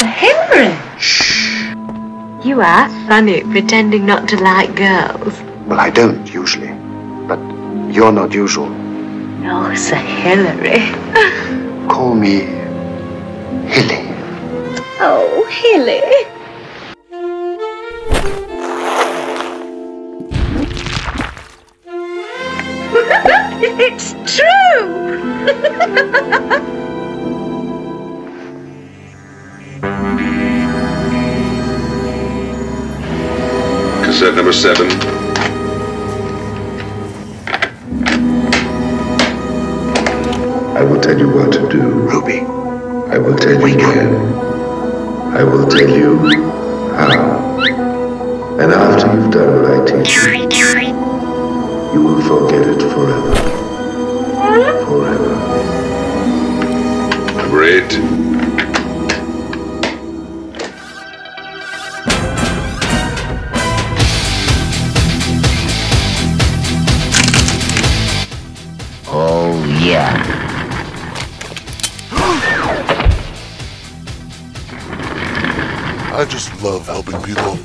the heron. Shh. You are funny, pretending not to like girls. Well, I don't usually, but you're not usual. No, Sir Hilary. Call me Hilly. Oh, Hilly. It's true! Cassette number 7. I will tell you what to do, Ruby. I will tell you when. I will tell you how. And after you've done what I teach you, you will forget it forever. Forever. Number 8. I just love helping people.